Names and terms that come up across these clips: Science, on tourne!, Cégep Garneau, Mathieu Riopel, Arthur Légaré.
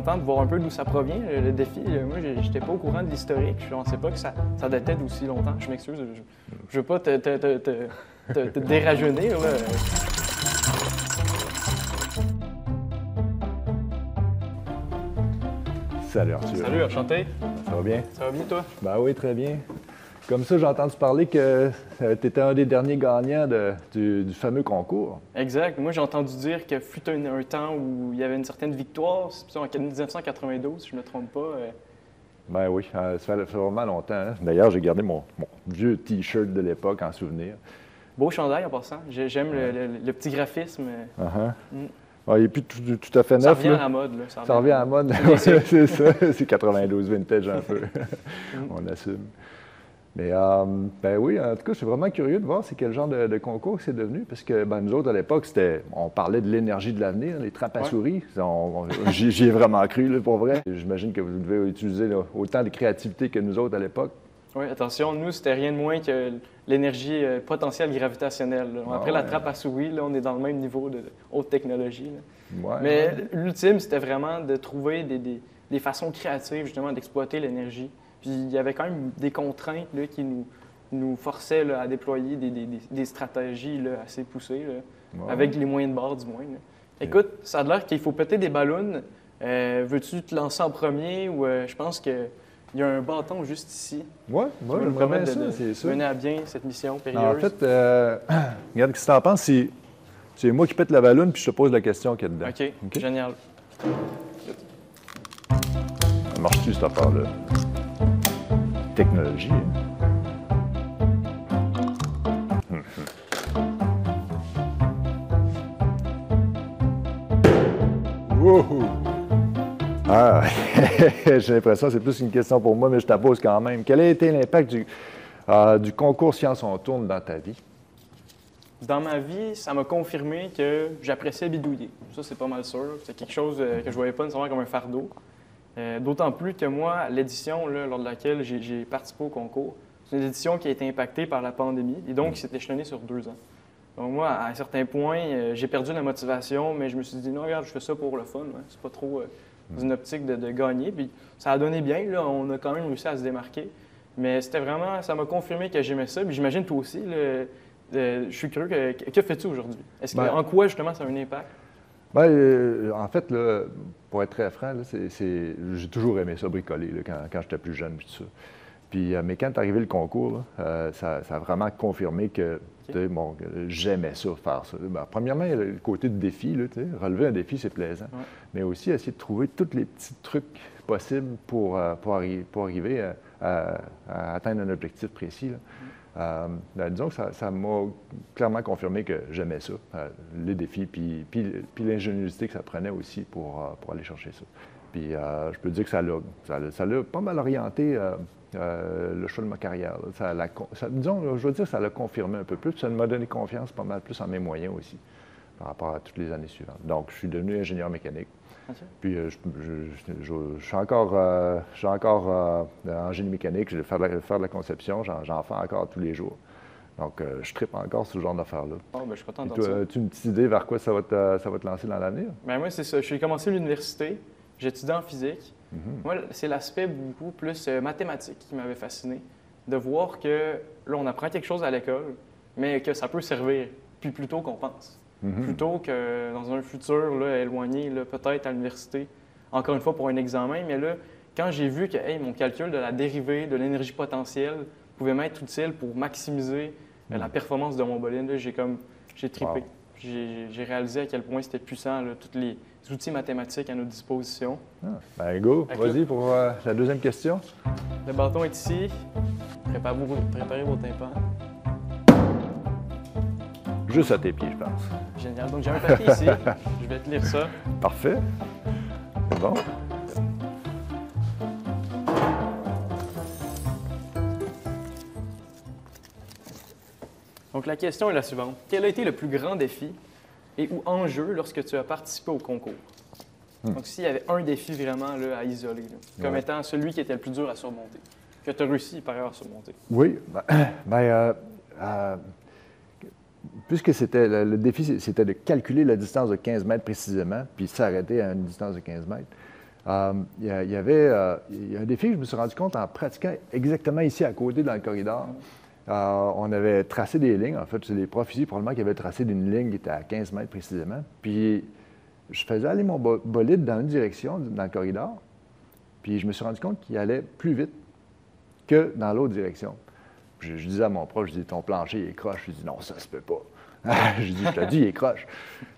content de voir un peu d'où ça provient, le défi. Moi, j'étais pas au courant de l'historique. Je pensais pas que ça datait d'aussi longtemps. Je m'excuse, je veux pas te dérajeunir, là. Salut, Arthur. Salut, enchanté. Ça va bien? Ça va bien, toi? Ben oui, très bien. Comme ça, j'ai entendu parler que tu étais un des derniers gagnants du fameux concours. Exact. Moi, j'ai entendu dire que fut un temps où il y avait une certaine victoire. C'est ça, en 1992, si je ne me trompe pas. Ben oui, ça fait vraiment longtemps. Hein? D'ailleurs, j'ai gardé mon vieux T-shirt de l'époque en souvenir. Beau chandail en passant. J'aime le petit graphisme. Uh-huh. Mm. Ah, il est plus tout à fait neuf. Ça revient à la mode. Là. Ça revient à la mode. C'est ça. C'est 92 vintage un peu. On assume. Mais ben oui, en tout cas, je suis vraiment curieux de voir c'est quel genre de concours c'est devenu, parce que ben, nous autres, à l'époque, on parlait de l'énergie de l'avenir, les trappes à souris. J'y ai vraiment cru, là, pour vrai. J'imagine que vous devez utiliser là, autant de créativité que nous autres à l'époque. Oui, attention, nous, c'était rien de moins que l'énergie potentielle gravitationnelle. Après la trappe à souris, là, on est dans le même niveau de haute technologie. Ouais, mais l'ultime, c'était vraiment de trouver des façons créatives, justement, d'exploiter l'énergie. Puis il y avait quand même des contraintes là, qui nous forçaient là, à déployer des stratégies là, assez poussées, là, avec les moyens de bord du moins. Là. Écoute, ça a l'air qu'il faut péter des ballons. Veux-tu te lancer en premier ou je pense qu'il y a un bâton juste ici. Oui, ouais, je me promets de mener à bien cette mission périlleuse. En fait, regarde, qu'est-ce que t'en penses si c'est moi qui pète la ballon puis je te pose la question qu'il y a dedans. OK, génial. Ça marche-tu cette affaire-là? Technologie. Wouhou! Ah, j'ai l'impression que c'est plus une question pour moi, mais je te pose quand même. Quel a été l'impact du concours Science, on tourne dans ta vie? Dans ma vie, ça m'a confirmé que j'appréciais bidouiller. Ça, c'est pas mal sûr. C'est quelque chose que je voyais pas nécessairement comme un fardeau. D'autant plus que moi, l'édition lors de laquelle j'ai participé au concours, c'est une édition qui a été impactée par la pandémie et donc qui s'est échelonnée sur 2 ans. Donc moi, à un certain point, j'ai perdu la motivation, mais je me suis dit non, regarde, je fais ça pour le fun, hein. C'est pas trop une optique de gagner. Puis ça a donné bien, là, on a quand même réussi à se démarquer, mais c'était vraiment, ça m'a confirmé que j'aimais ça. Puis j'imagine toi aussi, là, je suis curieux, que fais-tu aujourd'hui? En quoi justement ça a un impact? Bien, en fait, là, pour être très franc, j'ai toujours aimé ça bricoler là, quand j'étais plus jeune, puis tout ça. Puis, mais quand est arrivé le concours, là, ça a vraiment confirmé que bon, j'aimais ça, faire ça. Ben, premièrement, le côté de défi, là, relever un défi, c'est plaisant. Ouais. Mais aussi, essayer de trouver tous les petits trucs possibles pour arriver à atteindre un objectif précis. Là. Disons que ça m'a clairement confirmé que j'aimais ça, les défis, puis l'ingéniosité que ça prenait aussi pour aller chercher ça. Puis je peux dire que ça l'a pas mal orienté le choix de ma carrière. Disons, je veux dire que ça l'a confirmé un peu plus, puis ça m'a donné confiance pas mal plus en mes moyens aussi, par rapport à toutes les années suivantes. Donc, je suis devenu ingénieur mécanique. Okay. Puis je suis encore en génie mécanique, je vais faire de la conception, j'en fais encore tous les jours. Donc, je trippe encore ce genre d'affaires-là. Oh, ben, je suis content d'entendre ça. As-tu une petite idée vers quoi ça va te lancer dans l'avenir? Bien, moi, c'est ça. J'ai commencé l'université, j'étudiais en physique. Mm-hmm. Moi, c'est l'aspect beaucoup plus mathématique qui m'avait fasciné, de voir que là, on apprend quelque chose à l'école, mais que ça peut servir, puis plutôt qu'on pense. Mm-hmm. Plutôt que dans un futur là, éloigné, peut-être à l'université, encore une fois pour un examen. Mais là, quand j'ai vu que mon calcul de la dérivée, de l'énergie potentielle, pouvait m'être utile pour maximiser la performance de mon bolide, là, j'ai trippé. Wow. J'ai réalisé à quel point c'était puissant, là, tous les outils mathématiques à notre disposition. Ah, ben go, vas-y pour la deuxième question. Le bâton est ici. Préparez vos tympans. Juste à tes pieds, je pense. Génial. Donc, j'ai un papier ici. Je vais te lire ça. Parfait. C'est bon. Donc, la question est la suivante. Quel a été le plus grand défi et ou enjeu lorsque tu as participé au concours? Donc, s'il y avait un défi vraiment là, à isoler, là, comme étant celui qui était le plus dur à surmonter, que tu as réussi par ailleurs à surmonter. Oui. Puisque le défi, c'était de calculer la distance de 15 mètres précisément, puis s'arrêter à une distance de 15 mètres. Il y a un défi que je me suis rendu compte en pratiquant exactement ici à côté dans le corridor. On avait tracé des lignes. En fait, c'est les profs ici probablement qui avaient tracé une ligne qui était à 15 mètres précisément. Puis je faisais aller mon bolide dans une direction dans le corridor. Puis je me suis rendu compte qu'il allait plus vite que dans l'autre direction. Je disais à mon prof, je dis, ton plancher, il est croche. Je dis, non, ça se peut pas. Je dis, je te dis, il est croche.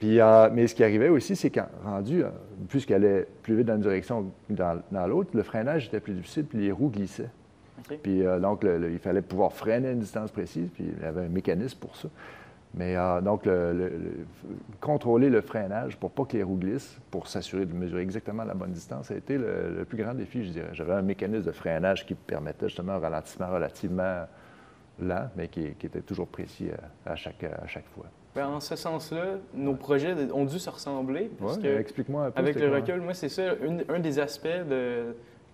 Puis, mais ce qui arrivait aussi, c'est qu'en rendu, puisqu'il allait plus vite dans une direction que dans l'autre, le freinage était plus difficile, puis les roues glissaient. Okay. Puis donc, il fallait pouvoir freiner à une distance précise, puis il y avait un mécanisme pour ça. Mais donc, contrôler le freinage pour pas que les roues glissent, pour s'assurer de mesurer exactement la bonne distance, ça a été le plus grand défi, je dirais. J'avais un mécanisme de freinage qui permettait justement un ralentissement relativement lent, mais qui était toujours précis à chaque fois. Bien, en ce sens-là, nos projets ont dû se ressembler. Parce que, explique-moi un peu. Avec le recul, moi, c'est ça, un des aspects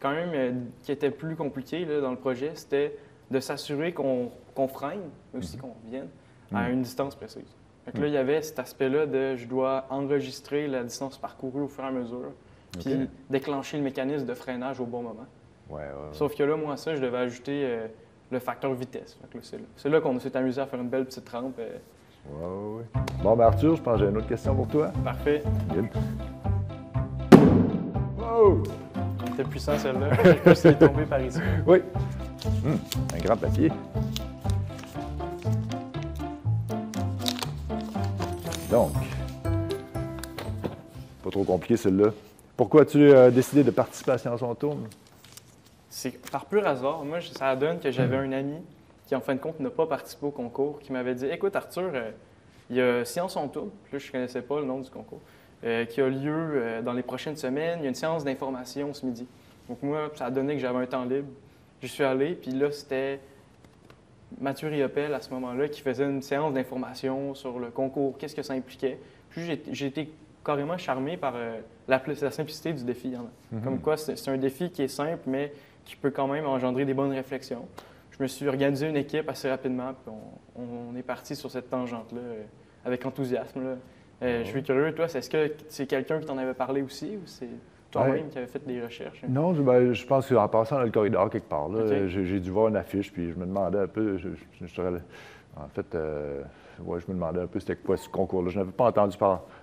quand même qui était plus compliqué là, dans le projet, c'était de s'assurer qu'on freine, mais aussi qu'on vienne à une distance précise. Donc là, il y avait cet aspect-là de je dois enregistrer la distance parcourue au fur et à mesure, puis déclencher le mécanisme de freinage au bon moment. Sauf que là, moi, ça, je devais ajouter le facteur vitesse. C'est là qu'on s'est amusé à faire une belle petite rampe. Bon, ben Arthur, je pense que j'ai une autre question pour toi. Parfait. Good. Wow! C'était puissant, celle-là. Je sais pas si elle est tombée par ici. Oui. Un grand papier. Donc, pas trop compliqué, celle-là. Pourquoi as-tu décidé de participer à Science, on tourne? C'est par pur hasard. Moi, ça donne que j'avais un ami qui, en fin de compte, n'a pas participé au concours, qui m'avait dit « Écoute, Arthur, il y a Science on tourne », puis là, je ne connaissais pas le nom du concours, qui a lieu dans les prochaines semaines. Il y a une séance d'information ce midi. Donc moi, ça a donné que j'avais un temps libre. Je suis allé, puis là, c'était Mathieu Riopel, à ce moment-là, qui faisait une séance d'information sur le concours, qu'est-ce que ça impliquait. Puis j'ai été carrément charmé par la simplicité du défi. Comme quoi, c'est un défi qui est simple, mais qui peut quand même engendrer des bonnes réflexions. Je me suis organisé une équipe assez rapidement, puis on est parti sur cette tangente-là avec enthousiasme. Je suis curieux, toi, est-ce que c'est quelqu'un qui t'en avait parlé aussi, ou c'est toi-même qui avais fait des recherches? Non, ben, je pense qu'en passant dans le corridor quelque part, j'ai dû voir une affiche, puis je me demandais un peu, je me demandais un peu c'était quoi ce concours-là. Je n'avais pas entendu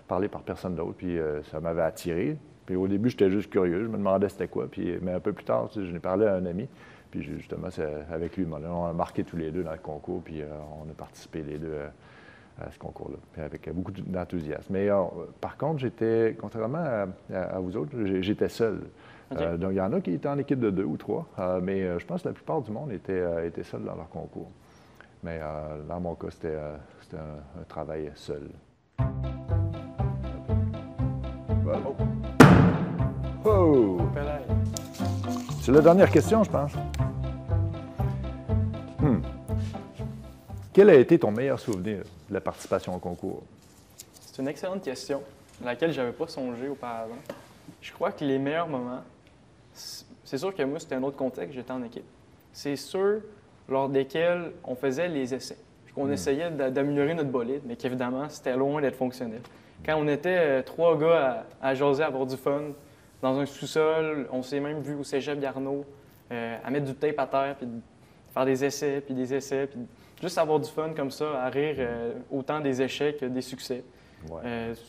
parler par personne d'autre, puis ça m'avait attiré. Puis au début, j'étais juste curieux, je me demandais c'était quoi, puis, mais un peu plus tard, je n'ai parlé à un ami. Puis justement, avec lui, on a marqué tous les deux dans le concours, puis on a participé les deux à ce concours-là, avec beaucoup d'enthousiasme. Mais par contre, j'étais, contrairement à vous autres, j'étais seul. Okay. Donc, il y en a qui étaient en équipe de 2 ou 3, mais je pense que la plupart du monde était seul dans leur concours. Mais dans mon cas, c'était un travail seul. Bravo. Oh! C'est la dernière question, je pense. Quel a été ton meilleur souvenir de la participation au concours? C'est une excellente question, à laquelle je n'avais pas songé auparavant. Je crois que les meilleurs moments, c'est sûr que moi, c'était un autre contexte, j'étais en équipe. C'est ceux lors desquels on faisait les essais. On essayait d'améliorer notre bolide, mais qu'évidemment, c'était loin d'être fonctionnel. Quand on était 3 gars à jaser, à avoir du fun, dans un sous-sol, on s'est même vu au Cégep Garneau à mettre du tape à terre, puis faire des essais, puis juste avoir du fun comme ça, à rire autant des échecs que des succès.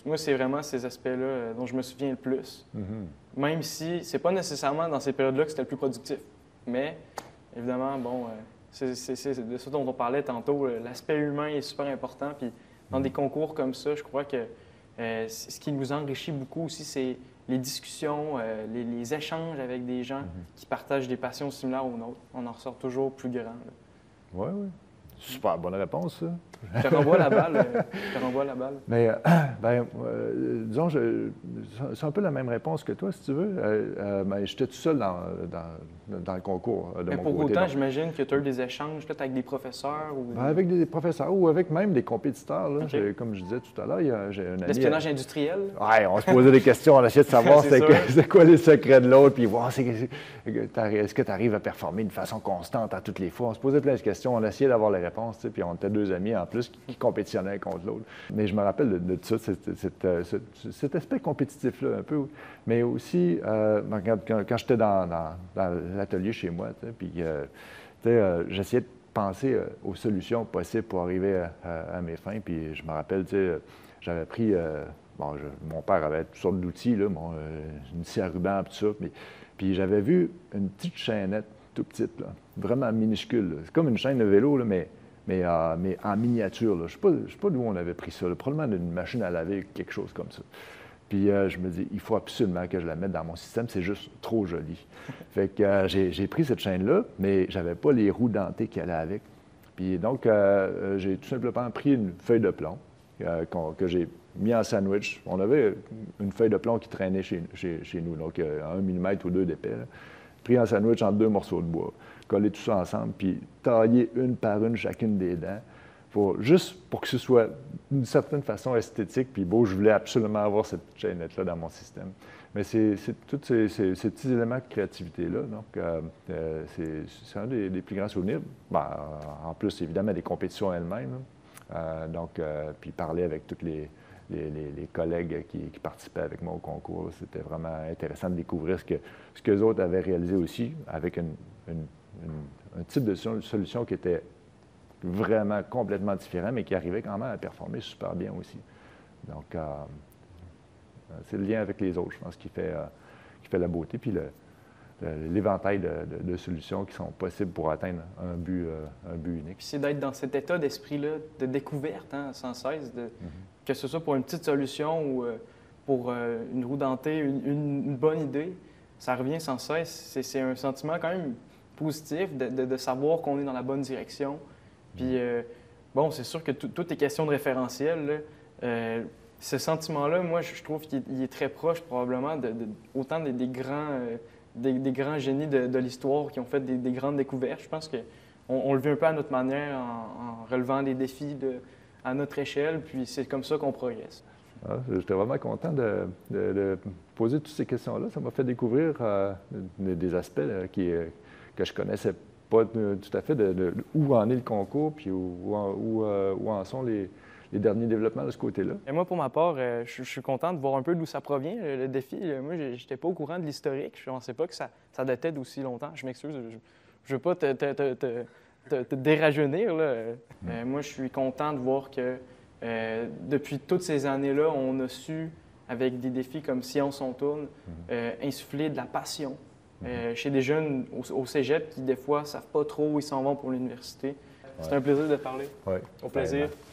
Moi, c'est vraiment ces aspects-là dont je me souviens le plus. Même si c'est pas nécessairement dans ces périodes-là que c'était le plus productif. Mais évidemment, bon, c'est de ça dont on parlait tantôt. L'aspect humain est super important, puis dans des concours comme ça, je crois que ce qui nous enrichit beaucoup aussi, c'est les discussions, les échanges avec des gens qui partagent des passions similaires aux nôtres. On en ressort toujours plus grand. Oui. Super bonne réponse, ça. Je te renvoie la balle. Mais, disons, c'est un peu la même réponse que toi, si tu veux. Ben, j'étais tout seul dans le concours de mon côté. Pour autant, j'imagine que tu as eu des échanges peut-être avec des professeurs ou... Ben, avec des professeurs ou avec même des compétiteurs. Là. Okay. Comme je disais tout à l'heure, j'ai un ami... L'espionnage industriel? Oui, on se posait des questions, on essayait de savoir c'est quoi les secrets de l'autre, puis voir est-ce que tu arrives à performer de façon constante à toutes les fois. On se posait plein de questions, on essayait d'avoir les réponses. réponse, tu sais, puis on était deux amis en plus qui compétitionnaient contre l'autre. Mais je me rappelle de ça, cet aspect compétitif-là un peu. Mais aussi, quand j'étais dans l'atelier chez moi, tu sais, puis j'essayais de penser aux solutions possibles pour arriver à mes fins. Puis je me rappelle, tu sais, j'avais pris... mon père avait toutes sortes d'outils, une scie à ruban, tout ça. Puis j'avais vu une petite chaînette, tout petite, là, vraiment minuscule. C'est comme une chaîne de vélo, là, mais en miniature. Là. Je ne sais pas d'où on avait pris ça. Là. Probablement d'une machine à laver, quelque chose comme ça. Puis je me dis, il faut absolument que je la mette dans mon système, c'est juste trop joli. Fait que j'ai pris cette chaîne-là, mais je n'avais pas les roues dentées qu'elle allait avec. Puis donc, j'ai tout simplement pris une feuille de plomb que j'ai mis en sandwich. On avait une feuille de plomb qui traînait chez nous, donc 1 millimètre ou 2 d'épais, là. Pris en sandwich entre 2 morceaux de bois, collé tout ça ensemble, puis taillé une par une chacune des dents, juste pour que ce soit d'une certaine façon esthétique, puis beau. Je voulais absolument avoir cette petite chaînette-là dans mon système. Mais c'est tous ces petits éléments de créativité-là, donc c'est un des plus grands souvenirs. Ben, en plus, évidemment, des compétitions elles-mêmes, hein. Puis parler avec toutes les collègues qui participaient avec moi au concours, c'était vraiment intéressant de découvrir ce que les autres avaient réalisé aussi, avec un type de solution qui était vraiment complètement différent, mais qui arrivait quand même à performer super bien aussi. Donc, c'est le lien avec les autres, je pense, qui fait la beauté, puis l'éventail de solutions qui sont possibles pour atteindre un but unique. C'est d'être dans cet état d'esprit-là, de découverte, hein, sans cesse, que ce soit pour une petite solution ou pour une roue dentée, une bonne idée, ça revient sans cesse. C'est un sentiment quand même positif de savoir qu'on est dans la bonne direction. Puis, bon, c'est sûr que toutes les questions de référentiel, là, ce sentiment-là, moi, je trouve qu'il est très proche probablement autant des grands génies de l'histoire qui ont fait des grandes découvertes. Je pense qu'on le vit un peu à notre manière en relevant des défis à notre échelle, puis c'est comme ça qu'on progresse. Ah, j'étais vraiment content de poser toutes ces questions-là. Ça m'a fait découvrir des aspects que je connaissais pas tout à fait, de où en est le concours, puis où en sont les derniers développements de ce côté-là. Et moi, pour ma part, je suis content de voir un peu d'où ça provient, le défi. Moi, je n'étais pas au courant de l'historique. Je ne pensais pas que ça datait d'aussi longtemps. Je m'excuse, je ne veux pas te dérajeunir, là. Moi, je suis content de voir que depuis toutes ces années-là, on a su, avec des défis comme Science, on tourne!, insuffler de la passion chez des jeunes au cégep qui, des fois, ne savent pas trop où ils s'en vont pour l'université. Ouais. C'est un plaisir de parler. Ouais. Au plaisir. Vraiment.